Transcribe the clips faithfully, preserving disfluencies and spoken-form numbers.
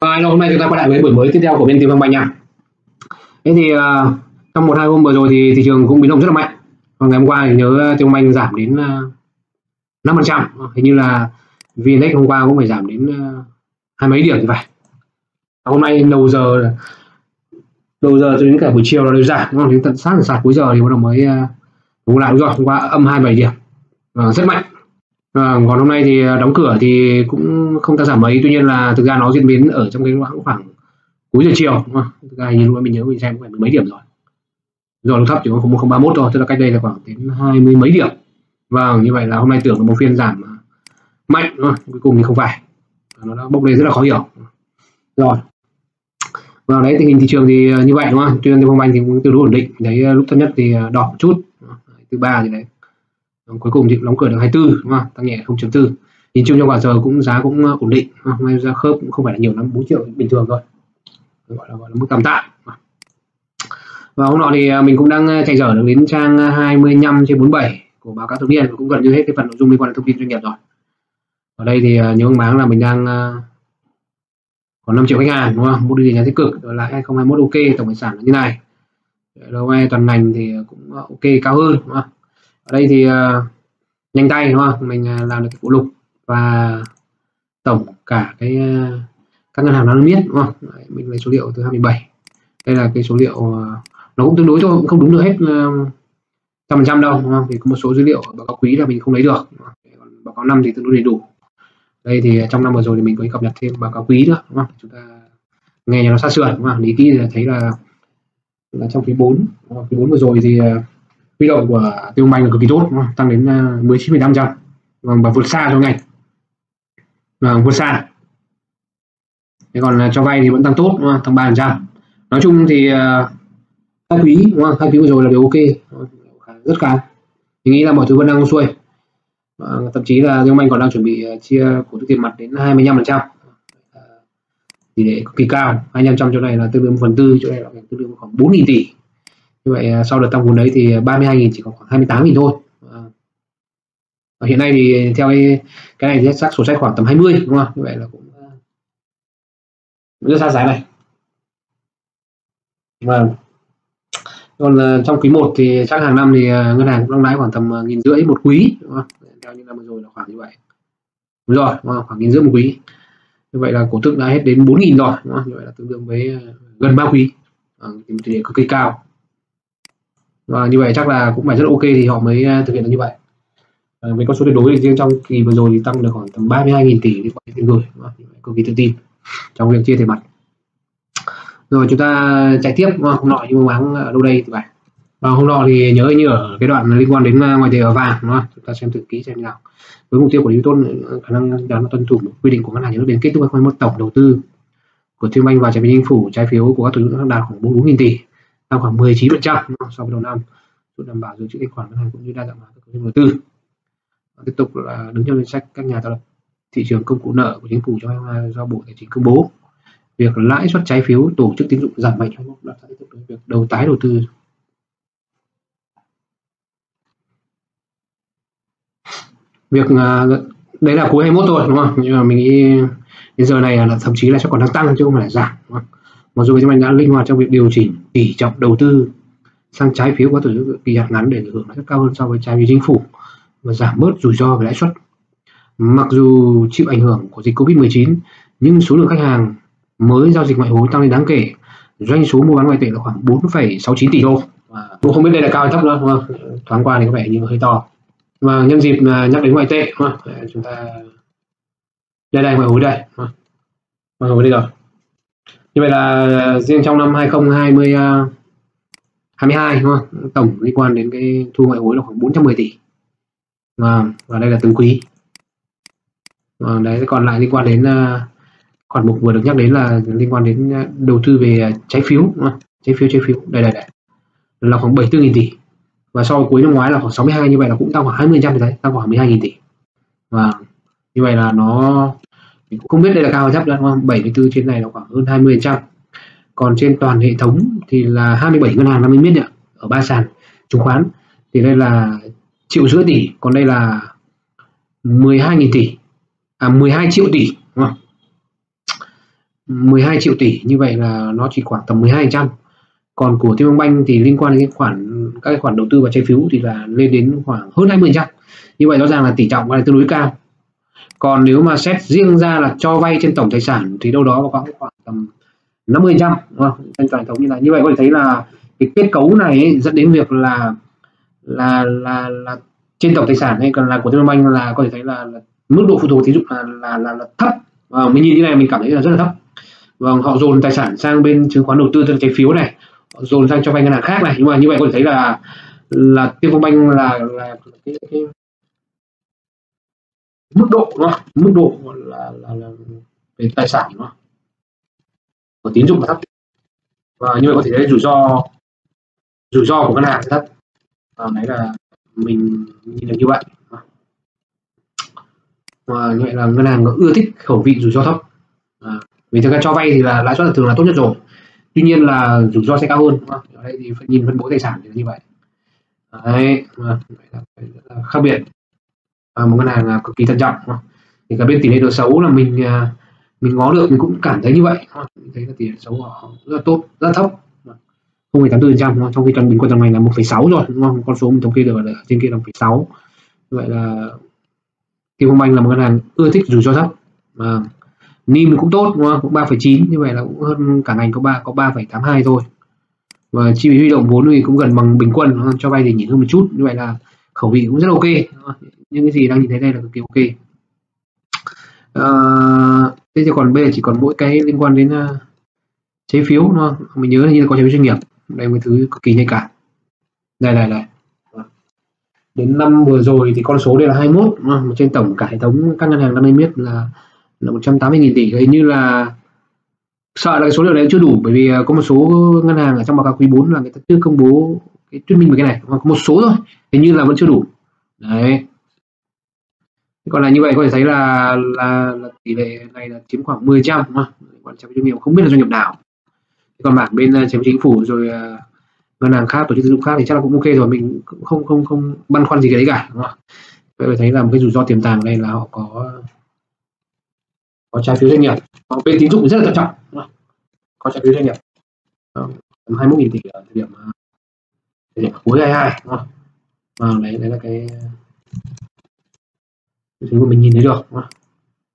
Và hôm nay chúng ta quay lại với buổi mới tiếp theo của bên TPBank nha. Thế thì uh, trong một hai hôm vừa rồi thì thị trường cũng biến động rất là mạnh. Và ngày hôm qua thì nhớ TPBank giảm đến uh, năm phần trăm, hình như là VNIndex hôm qua cũng phải giảm đến uh, hai mấy điểm thì phải. Và hôm nay đầu giờ đầu giờ cho đến cả buổi chiều là đều giảm, đúng không? Đến tận sát sạt cuối giờ thì bắt đầu mới uh, lại. Đúng rồi, hôm qua âm hai mươi bảy điểm, uh, rất mạnh. À, còn hôm nay thì đóng cửa thì cũng không ta giảm mấy, tuy nhiên là thực ra nó diễn biến ở trong cái khoảng khoảng cuối giờ chiều, đúng không? Thực ra như lúc mình nhớ mình xem cũng phải mười mấy điểm rồi, rồi lúc thấp chỉ có không phẩy không ba mốt thôi, tức là cách đây là khoảng đến hai mươi mấy điểm. Và như vậy là hôm nay tưởng là một phiên giảm mạnh, đúng không? Cuối cùng thì không phải, nó đã bốc lên rất là khó hiểu rồi. Và đấy, tình hình thị trường thì như vậy, đúng không? Tuy nhiên thì TPBank thì cũng tương đối ổn định đấy, lúc thấp nhất thì đỏ một chút, thứ ba thì đấy. Cuối cùng thì đóng cửa được hai mươi tư, đúng không? Tăng nhẹ không phẩy bốn. Nhìn chung trong khoảng giờ cũng giá cũng ổn định, ngay ra khớp cũng không phải là nhiều lắm, bốn triệu bình thường rồi, gọi là, gọi là mức tạm tạm. Và hôm nọ thì mình cũng đang chạy dở được đến trang hai mươi lăm trên bốn mươi bảy của báo cáo thường niên, cũng gần như hết cái phần nội dung liên quan đến thông tin doanh nghiệp rồi. Ở đây thì nhớ ông bán là mình đang còn năm triệu khách hàng, đúng không? Một điều giá tích cực, rồi lại hai không hai mốt ok, tổng tài sản là như này. Rồi toàn ngành thì cũng ok, cao hơn, đúng không? Ở đây thì uh, nhanh tay, đúng không? Mình uh, làm được cái phụ lục và tổng cả cái uh, các ngân hàng nó biết, đúng không? Đấy, mình lấy số liệu từ hai mươi bảy. Đây là cái số liệu uh, nó cũng tương đối thôi, cũng không đúng được hết trăm phần trăm đâu, đúng không? Thì có một số dữ liệu báo cáo quý là mình không lấy được, báo cáo năm thì tương đối đầy đủ. Đây thì trong năm vừa rồi thì mình có cập nhật thêm báo cáo quý nữa, đúng không? Chúng ta nghe cho nó sát sườn, đúng không? Lý kỹ thấy là, là trong quý bốn, quý bốn vừa rồi thì uh, huy động của TPBank là cực kỳ tốt, tăng đến mười chín phẩy năm phần trăm và vượt xa cho ngành, và vượt xa. Thế còn cho vay thì vẫn tăng tốt, tăng ba phần trăm. Nói chung thì hai quý, đúng không? Hai quý vừa rồi là đều ok, rất cao. Mình nghĩ là mọi thứ vẫn đang xuôi. Thậm chí là TPBank còn đang chuẩn bị chia cổ tức tiền mặt đến hai mươi lăm phần trăm, tỷ lệ cực kỳ cao. hai mươi lăm phần trăm chỗ này là tương đương một phần tư, chỗ này là tương đương khoảng bốn nghìn tỷ. Như vậy sau đợt tăng vốn đấy thì ba mươi hai nghìn chỉ còn khoảng hai mươi tám nghìn thôi. Và hiện nay thì theo cái, cái này thì xác sổ sách khoảng tầm hai mươi, đúng không? Như vậy là cũng rất xa giá này. Và còn trong quý một thì chắc hàng năm thì ngân hàng cũng đang lãi khoảng tầm nghìn rưỡi một quý, đúng không? Theo như năm vừa rồi là khoảng như vậy. Đúng rồi, đúng không? Khoảng nghìn rưỡi một quý. Như vậy là cổ tức đã hết đến bốn nghìn rồi, đúng không? Như vậy là tương đương với gần ba quý, tỷ lệ cực kỳ cao. Và như vậy chắc là cũng phải rất ok thì họ mới thực hiện được như vậy. À, với con số tuyệt đối thì riêng trong kỳ vừa rồi thì tăng được khoảng tầm ba mươi hai nghìn tỷ liên quan tiền gửi, cực kỳ tự tin trong việc chia tiền mặt. Rồi chúng ta chạy tiếp, hôm nọ như máng ở đâu đây thì phải. Và hôm nọ thì nhớ như ở cái đoạn liên quan đến ngoại tệ ở vàng, đúng không? Chúng ta xem thử kỹ xem như nào. Với mục tiêu của Newton, khả năng đó là tuân thủ quy định của ngân hàng nhà nước đến kết thúc hai không hai mốt, tổng đầu tư của TPBank vào trái phiếu chính phủ, trái phiếu của các tổ chức đạt khoảng bốn mươi bốn nghìn tỷ. Tăng khoảng mười chín phần trăm so với đầu năm, giúp đảm bảo dự trữ tài khoản ngân hàng cũng như đa dạng hóa các kênh đầu tư. Tiếp tục là đứng trong danh sách các nhà tạo lập thị trường công cụ nợ của chính phủ cho do Bộ Tài chính công bố. Việc lãi suất trái phiếu tổ chức tín dụng giảm mạnh trong lúc tiếp tục việc đầu tái đầu tư. Việc đấy là cuối hai mươi mốt thôi, đúng không? Nhưng mà mình nghĩ đến giờ này là thậm chí là sẽ còn đang tăng chứ không phải là giảm, đúng không? Mặc dù TPBank đã linh hoạt trong việc điều chỉnh tỷ trọng đầu tư sang trái phiếu có tổ chức kỳ hạn ngắn để hưởng lãi suất cao hơn so với trái phiếu chính phủ và giảm bớt rủi ro về lãi suất. Mặc dù chịu ảnh hưởng của dịch Covid mười chín, nhưng số lượng khách hàng mới giao dịch ngoại hối tăng lên đáng kể. Doanh số mua bán ngoại tệ là khoảng bốn phẩy sáu chín tỷ đô. Tôi không biết đây là cao hay thấp nữa, đúng không? Thoáng qua thì có vẻ như hơi to. Và nhân dịp nhắc đến ngoại tệ, đúng không? Chúng ta đây đây ngoại hối đây, đúng không? Ngoại hối đây rồi. Như vậy là riêng trong năm hai không hai hai, đúng không? Tổng liên quan đến cái thu ngoại hối là khoảng bốn trăm mười tỷ. Và, và đây là từng quý. Và đấy, còn lại liên quan đến khoản mục vừa được nhắc đến là liên quan đến đầu tư về trái phiếu, đúng không? Trái phiếu, trái phiếu, đây, đây, đây. Là khoảng bảy mươi tư nghìn tỷ. Và so với cuối năm ngoái là khoảng sáu mươi hai, như vậy là cũng tăng khoảng hai mươi phần trăm thì đấy, tăng khoảng mười hai nghìn tỷ. Và như vậy là nó... Mình cũng không biết đây là cao hay thấp, đúng không? bảy mươi tư trên này là khoảng hơn hai mươi phần trăm. Còn trên toàn hệ thống thì là hai mươi bảy ngân hàng năm mươi miết ở ba sàn chứng khoán thì đây là triệu rưỡi tỷ, còn đây là mười hai nghìn tỷ, à mười hai triệu tỷ, đúng không? mười hai triệu tỷ, như vậy là nó chỉ khoảng tầm mười hai phần trăm. Còn của TPBank thì liên quan đến cái khoản các cái khoản đầu tư và trái phiếu thì là lên đến khoảng hơn hai mươi phần trăm. Như vậy rõ ràng là tỷ trọng là tương đối cao. Còn nếu mà xét riêng ra là cho vay trên tổng tài sản thì đâu đó khoảng khoảng tầm năm mươi phần trăm, đúng không? Trên toàn thống như này. Như vậy có thể thấy là cái kết cấu này ấy, dẫn đến việc là là là là trên tổng tài sản hay còn là của TPBank là có thể thấy là, là mức độ phụ thuộc tín dụng là là là, là thấp. À, mình nhìn như này mình cảm thấy là rất là thấp. Vâng, họ dồn tài sản sang bên chứng khoán đầu tư, sang trái phiếu này, họ dồn sang cho vay ngân hàng khác này. Nhưng mà như vậy có thể thấy là là TPBank là là cái, cái mức độ nó mức độ là là, là về tài sản nó của tín dụng thấp, và như vậy có thể thấy rủi ro rủi ro của ngân hàng thấp. Và đấy là mình nhìn được như vậy, và như vậy là ngân hàng ưa thích khẩu vị rủi ro thấp. À, vì thực ra cho vay thì là lãi suất là thường là tốt nhất rồi, tuy nhiên là rủi ro sẽ cao hơn. Ở đây thì nhìn phân bố tài sản thì như vậy đấy, à, khác biệt. À, một ngân hàng là cực kỳ thận trọng, thì cả bên tỷ lệ nợ xấu là mình mình ngó được, mình cũng cảm thấy như vậy, mình thấy là tỷ lệ xấu họ rất là tốt, rất là thấp, không phải tám mươi phần trăm, trong khi trong bình quân trong ngành là một phẩy sáu rồi, đúng không? Con số mình thống kê được là trên kia là một phẩy sáu. Vậy là TPBank là một ngân hàng ưa thích rủi ro thấp, mà NIM cũng tốt, đúng không? Cũng ba phẩy chín, như vậy là cũng hơn cả ngành có ba có ba phẩy tám hai thôi. Và chi phí huy động vốn thì cũng gần bằng bình quân, cho vay thì nhỉnh hơn một chút, như vậy là khẩu vị cũng rất ok. Những cái gì đang nhìn thấy đây là cực kỳ ok. À, thế thì còn bây giờ chỉ còn mỗi cái liên quan đến uh, trái phiếu, đúng không? Mình nhớ là như là có trái phiếu doanh nghiệp, đây là một thứ cực kỳ nhạy cảm. Đây này này. Đến năm vừa rồi thì con số đây là hai mươi mốt, đúng không? Trên tổng cả hệ thống các ngân hàng năm nay biết là là một trăm tám mươi nghìn tỷ, hình như là sợ là cái số liệu đấy chưa đủ, bởi vì có một số ngân hàng ở trong báo cáo quý bốn là người ta chưa công bố cái thuyết minh về cái này, có một số thôi, hình như là vẫn chưa đủ. Đấy. Còn là như vậy có thể thấy là là, là tỷ lệ này là chiếm khoảng mười phần trăm, đúng không? Còn trái phiếu doanh nghiệp không biết là doanh nghiệp nào. Còn mảng bên trái phiếu chính phủ rồi uh, ngân hàng khác, tổ chức tín dụng khác thì chắc là cũng ok rồi, mình cũng không không không băn khoăn gì cái đấy cả, đúng không? Vậy phải thấy là một cái rủi ro tiềm tàng ở đây là họ có có trái phiếu doanh nghiệp, còn bên tín dụng rất là thận trọng, đúng không? Có trái phiếu doanh nghiệp tầm hai mươi mốt nghìn tỷ ở thời điểm thời điểm cuối hai mươi hai, đúng không? Vâng, đấy đấy là cái thứ mà mình nhìn thấy được.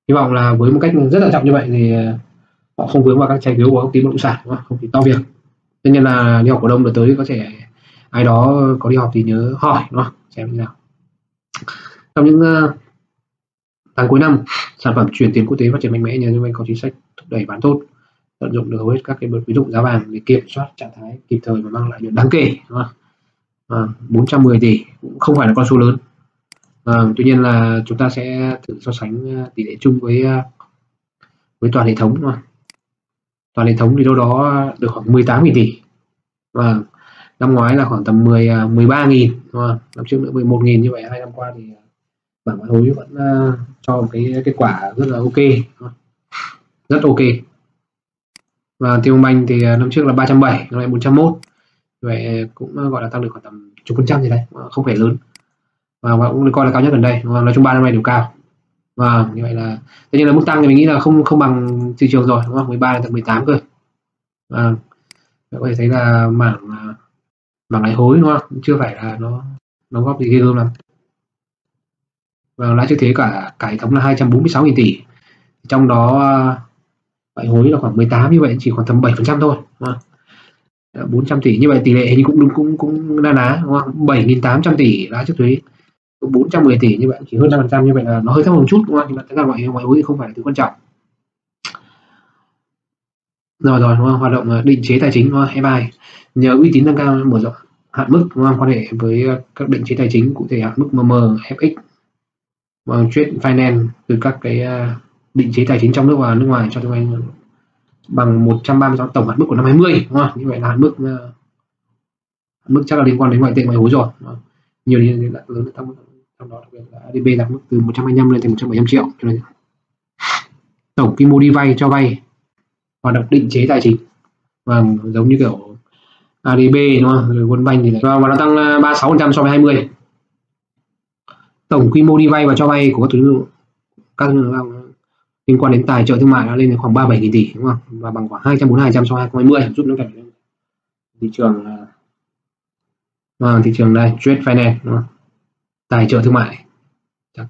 Hy vọng là với một cách rất là trọng như vậy thì họ không vướng vào các trái phiếu của công ty bất động sản, đúng không? Không thì to việc. Tất nhiên là đi học cổ đông đợt tới có thể ai đó có đi học thì nhớ hỏi, đúng không? Xem như nào. Trong những tháng cuối năm, sản phẩm chuyển tiền quốc tế phát triển mạnh mẽ, nhà nước Anh có chính sách thúc đẩy bán tốt, tận dụng được hầu hết các cái đợt biến động giá vàng để kiểm soát trạng thái kịp thời và mang lại nhuận đáng kể, đúng không? À, bốn trăm mười tỷ cũng không phải là con số lớn. À, tuy nhiên là chúng ta sẽ thử so sánh tỷ lệ chung với với toàn hệ thống. Toàn hệ thống thì đâu đó được khoảng mười tám nghìn tỷ, và năm ngoái là khoảng tầm mười, mười ba nghìn, năm trước nữa mười một nghìn, như vậy hai năm qua thì bảng ngoại hối vẫn cho một cái kết quả rất là ok, rất ok. Và TPBank thì năm trước là ba trăm bảy mươi, năm nay bốn trăm mốt, vậy cũng gọi là tăng được khoảng tầm chục phần trăm gì đấy, không phải lớn, và cũng được coi là cao nhất gần đây, và nói chung ba năm nay đều cao. Và như vậy là tất nhiên là mức tăng thì mình nghĩ là không không bằng thị trường rồi, đúng không? mười ba đến mười tám cơ. Và có thể thấy là mảng mảng lãi hối, đúng không? Chưa phải là nó nó góp gì ghê gớm lắm. Và lãi trước thế cả cả hệ thống là hai trăm bốn mươi sáu nghìn tỷ, trong đó lãi hối là khoảng mười tám, như vậy chỉ khoảng tầm bảy phần trăm thôi. bốn trăm tỷ, như vậy tỷ lệ thì cũng đúng, cũng cũng na ná, đúng không? bảy nghìn tám trăm tỷ lãi trước thuế, bốn trăm mười tỷ, như vậy chỉ hơn năm phần trăm, như vậy là nó hơi thấp một chút, đúng không? Nhưng mà tất cả mọi ngoại hối thì không phải là thứ quan trọng. Rồi rồi, đúng không? Hoạt động định chế tài chính, đúng không? e bê i nhờ uy tín nâng cao, mở rộng hạn mức, đúng không? Quan hệ với các định chế tài chính, cụ thể hạn mức em em, ép ích và trade finance từ các cái định chế tài chính trong nước và nước ngoài cho chúng anh bằng một trăm ba mươi sáu tổng hạn mức của năm hai mươi, đúng không? Như vậy là hạn mức hạn mức chắc là liên quan đến ngoại tệ ngoại hối rồi. Nhiều đến là lớn trong trong đó, đặc biệt là a đê bê đạt mức từ một trăm hai mươi lăm lên thành một trăm bảy mươi lăm triệu. Cho nên tổng quy mô đi vay cho vay hoạt động định chế tài chính và giống như kiểu a đê bê, đúng không? Rồi World Bank thì lại và nó tăng ba mươi sáu phần trăm so với hai mươi. Tổng quy mô đi vay và cho vay của các tổ chức các liên quan đến tài trợ thương mại nó lên đến khoảng ba mươi bảy nghìn tỷ đúng không, và bằng khoảng hai trăm bốn mươi hai phần trăm so với hai không hai không, giúp nó cạnh thị trường à, thị trường đây trade finance đúng không? Tài trợ thương mại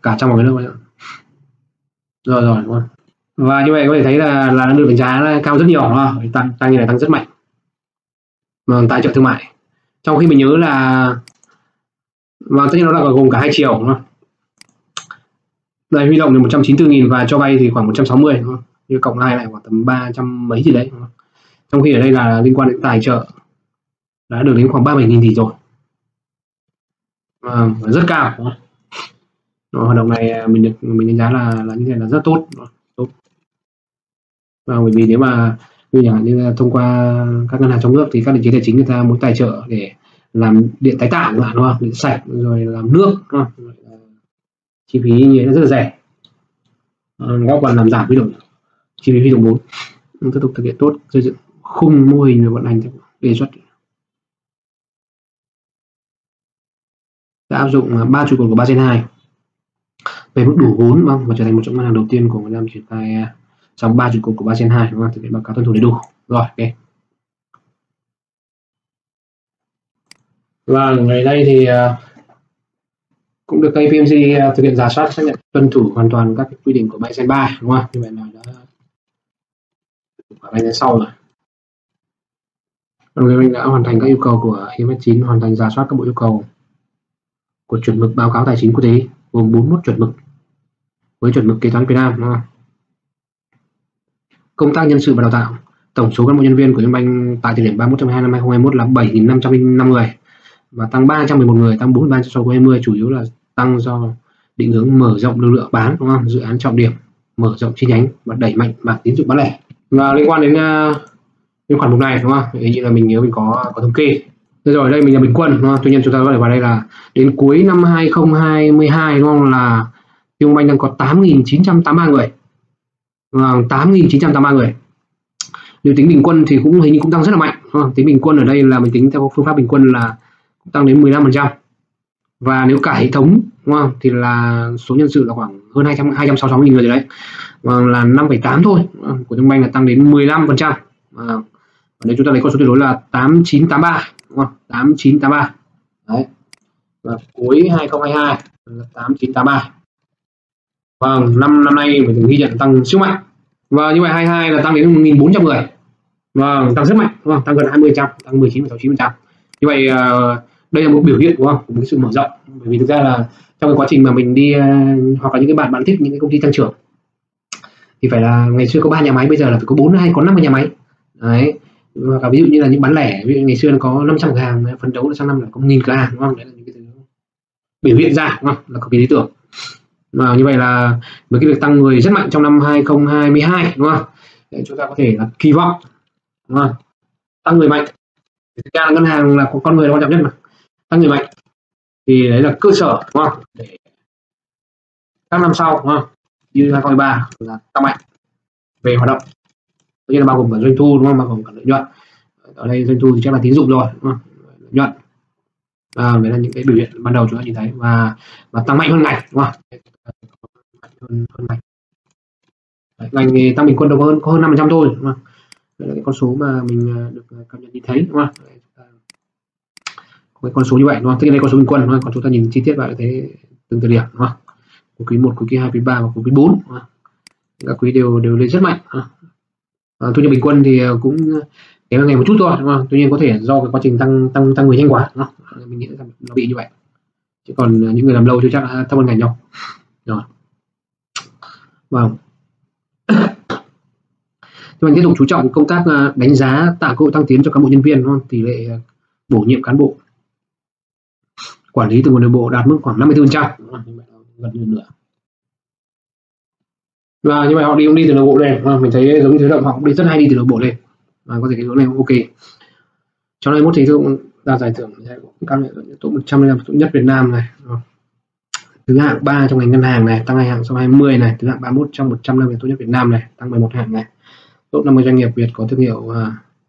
cả trong một cái nước rồi rồi đúng không? Và như vậy có thể thấy là là nó được đánh giá cao rất nhiều, tăng tăng như này tăng rất mạnh. Mà tài trợ thương mại trong khi mình nhớ là và tất nhiên nó là gồm cả hai chiều đúng không? Đây huy động thì một trăm chín mươi tư nghìn và cho vay thì khoảng một trăm sáu mươi đúng không? Như cộng hai lại khoảng tầm ba trăm mấy gì đấy đúng không? Trong khi ở đây là liên quan đến tài trợ đã được đến khoảng ba mươi bảy nghìn tỷ rồi. À, rất cao đúng không? Đó, hoạt động này mình được mình đánh giá là là như thế là rất tốt. Tốt. Và bởi vì nếu mà như chẳng hạn như là thông qua các ngân hàng trong nước thì các định chế tài chính người ta muốn tài trợ để làm điện tái tạo đúng không? Điện sạch rồi làm nước đúng không? Chi phí như thế là rất là rẻ, góp phần làm giảm huy động chi phí huy động vốn. Tiếp tục thực hiện tốt xây dựng khung mô hình về vận hành đề xuất, đã áp dụng ba trụ cột của Basel hai về mức đủ vốn đúng không? Và trở thành một trong ngân hàng đầu tiên của Việt Nam triển khai trong ba trụ cột của Basel hai đúng không? Thực hiện báo cáo tuân thủ đầy đủ rồi. Ok, và ngày nay thì cũng được K P M G thực hiện rà soát xác nhận tuân thủ hoàn toàn các quy định của Basel ba đúng không? Như vậy là đã Basel sau rồi. Đồng thời mình đã hoàn thành các yêu cầu của I F S chín, hoàn thành rà soát các bộ yêu cầu của chuẩn mực báo cáo tài chính quốc tế gồm bốn mươi mốt chuẩn mực với chuẩn mực kế toán Việt Nam đúng không? Công tác nhân sự và đào tạo, tổng số cán bộ nhân viên của Liên bang tại thời điểm ba mươi mốt tháng mười hai năm hai nghìn không trăm hai mươi mốt là bảy nghìn năm trăm linh năm người và tăng ba trăm mười một người, tăng bốn mươi ba so với hai không hai không, chủ yếu là tăng do định hướng mở rộng lực lượng bán đúng không? Dự án trọng điểm, mở rộng chi nhánh và đẩy mạnh mảng tín dụng bán lẻ. Và liên quan đến uh, những khoản mục này đúng không? Thì như là mình nhớ mình có có thống kê. Thế rồi đây mình là bình quân đúng không? Tuy nhiên chúng ta có thể vào đây là đến cuối năm hai nghìn không trăm hai mươi hai đúng không, là TPBank đang có tám nghìn chín trăm tám mươi ba người. Vâng, tám nghìn chín trăm tám mươi ba người. Nếu tính bình quân thì cũng hình như cũng tăng rất là mạnh đúng không? Tính bình quân ở đây là mình tính theo phương pháp bình quân là tăng đến mười lăm phần trăm, và nếu cả hệ thống đúng không? Thì là số nhân sự là khoảng hơn hai trăm hai trăm sáu mươi sáu nghìn người rồi đấy, và là năm phẩy tám thôi của TPBank là tăng đến mười lăm phần trăm. Ở đây chúng ta lấy con số tuyệt đối là tám nghìn chín trăm tám mươi ba đúng không? tám nghìn chín trăm tám mươi ba đấy, và cuối hai nghìn không trăm hai mươi hai là tám nghìn chín trăm tám mươi ba. Vâng, năm năm nay mình ghi nhận tăng siêu mạnh, và như vậy hai mươi hai là tăng đến một nghìn bốn trăm người, vâng tăng rất mạnh đúng không? Tăng gần hai mươi phần trăm, tăng mười chín phẩy sáu chín phần trăm. Như vậy đây là một biểu hiện đúng không? Của một sự mở rộng, bởi vì thực ra là trong cái quá trình mà mình đi hoặc là những cái bạn bạn thích những cái công ty tăng trưởng thì phải là ngày xưa có ba nhà máy, bây giờ là phải có bốn hay có năm nhà máy đấy, và ví dụ như là những bán lẻ, ví dụ ngày xưa có năm trăm cửa hàng, phấn đấu là sang năm là có nghìn cửa hàng đúng không? Đấy là những cái thứ biểu hiện ra đúng không? Là cực kỳ lý tưởng. Và như vậy là với cái việc tăng người rất mạnh trong năm hai nghìn không trăm hai mươi hai đúng không? Để chúng ta có thể là kỳ vọng đúng không? Tăng người mạnh. Thực ra ngân hàng là con người là quan trọng nhất mà, tăng người mạnh thì đấy là cơ sở đúng không? Để các năm sau đúng không? Như hai nghìn không trăm hai mươi ba là tăng mạnh về hoạt động, tất nhiên là bao gồm cả doanh thu đúng không? Bao gồm cả lợi nhuận, ở đây doanh thu thì chắc là tín dụng rồi đúng không? Lợi nhuận, à, đấy là những cái biểu hiện ban đầu chúng ta nhìn thấy, và và tăng mạnh hơn ngành đúng không? Hơn, hơn ngành. Đấy, ngành tăng bình quân đâu có hơn có hơn năm phần trăm thôi đúng không? Đây là cái con số mà mình được cập nhật nhìn thấy đúng không? Cái con số như vậy đúng không? Thế đây con số bình quân đúng không? Còn chúng ta nhìn chi tiết vào thế từng thời điểm đúng không? Của quý một, của quý hai, quý ba và của quý bốn đúng không? Các quý đều đều lên rất mạnh. À, tuy nhiên bình quân thì cũng kéo ngày một chút thôi đúng không? Tuy nhiên có thể do cái quá trình tăng tăng tăng người nhanh quá đúng không? Mình nghĩ là nó bị như vậy. Chứ còn những người làm lâu chưa chắc thấp hơn ngành nhau. Rồi. Vâng. Mình tiếp tục chú trọng công tác đánh giá tạo cơ hội tăng tiến cho cán bộ nhân viên đúng không? Tỷ lệ bổ nhiệm cán bộ quản lý từ nguồn nội bộ đạt mức khoảng năm mươi tư phần trăm, gần như nửa. Và như vậy họ đi cũng đi từ nội bộ lên, mình thấy giống như thế động họ cũng đi rất hay đi từ nội bộ lên, và có thể cái chỗ này cũng ok. Trong đây mốt thì cũng đạt giải thưởng các tổ một trăm nhất Việt Nam này, thứ hạng ba trong ngành ngân hàng này, tăng hai hạng sau hai mươi này, thứ hạng ba mươi mốt trong một trăm năm tốt nhất Việt Nam này, tăng mười một hạng này. Top năm mươi doanh nghiệp Việt có thương hiệu và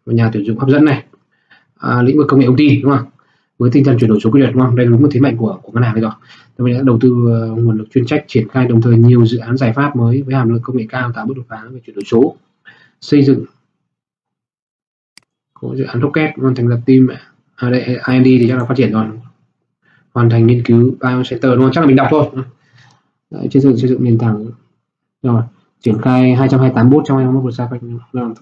uh, nhà tuyển dụng hấp dẫn này, uh, lĩnh vực công nghệ thông tin đúng không? với tinh thần chuyển đổi số quy luật, đúng không? Đây là đúng một thế mạnh của của ngân hàng bây giờ. Thì mình đã đầu tư uh, nguồn lực chuyên trách, triển khai đồng thời nhiều dự án giải pháp mới với hàm lượng công nghệ cao tạo bước đột phá về chuyển đổi số. Xây dựng của dự án Rocket, thành lập team à, đây, i en đê thì chắc là phát triển rồi, hoàn thành nghiên cứu Bio Center, đúng không? Chắc là mình đọc thôi. Đấy, xây dựng xây dựng nền tảng rồi, triển khai hai trăm hai mươi tám bot trong hai mươi mốt